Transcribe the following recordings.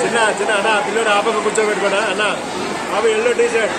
చిన్న చిన్న అన్న పిల్లడు ఆపకు కూర్చోబెట్టుకోడా అన్న బాబు ఎల్లో టీ షర్ట్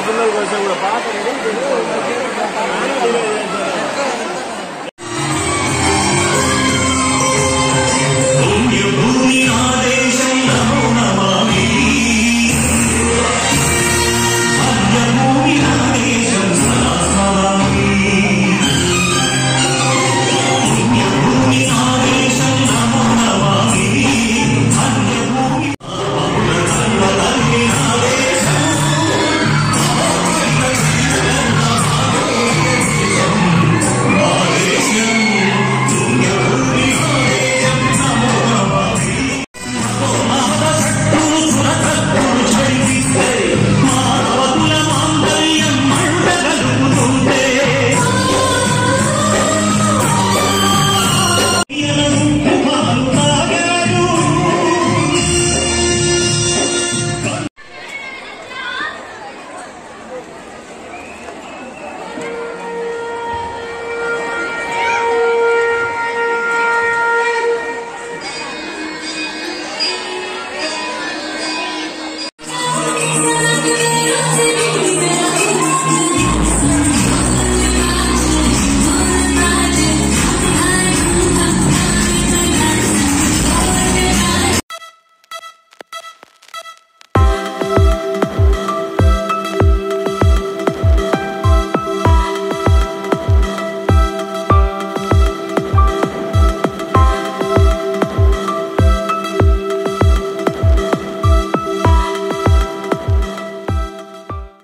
بالله الغزاوي بعض.